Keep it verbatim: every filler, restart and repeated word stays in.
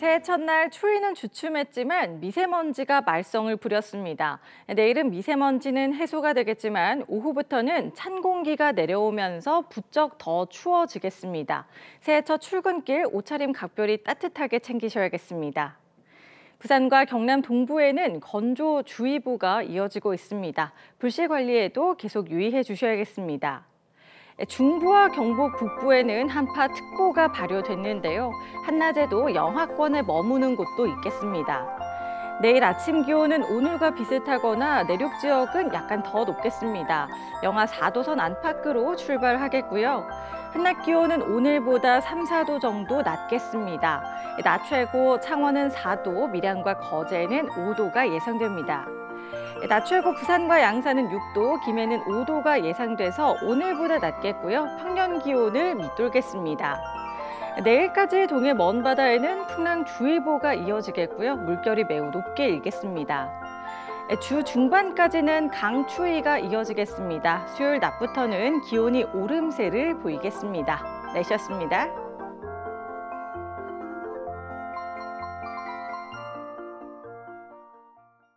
새해 첫날 추위는 주춤했지만 미세먼지가 말썽을 부렸습니다. 내일은 미세먼지는 해소가 되겠지만 오후부터는 찬 공기가 내려오면서 부쩍 더 추워지겠습니다. 새해 첫 출근길 옷차림 각별히 따뜻하게 챙기셔야겠습니다. 부산과 경남 동부에는 건조주의보가 이어지고 있습니다. 불씨 관리에도 계속 유의해 주셔야겠습니다. 중부와 경북 북부에는 한파특보가 발효됐는데요. 한낮에도 영하권에 머무는 곳도 있겠습니다. 내일 아침 기온은 오늘과 비슷하거나 내륙 지역은 약간 더 높겠습니다. 영하 사 도선 안팎으로 출발하겠고요. 한낮 기온은 오늘보다 삼, 사 도 정도 낮겠습니다. 낮 최고 창원은 사 도, 밀양과 거제는 오 도가 예상됩니다. 낮 최고 부산과 양산은 육 도, 김해는 오 도가 예상돼서 오늘보다 낮겠고요. 평년 기온을 밑돌겠습니다. 내일까지 동해 먼바다에는 풍랑주의보가 이어지겠고요. 물결이 매우 높게 일겠습니다. 주 중반까지는 강추위가 이어지겠습니다. 수요일 낮부터는 기온이 오름세를 보이겠습니다. 날씨였습니다.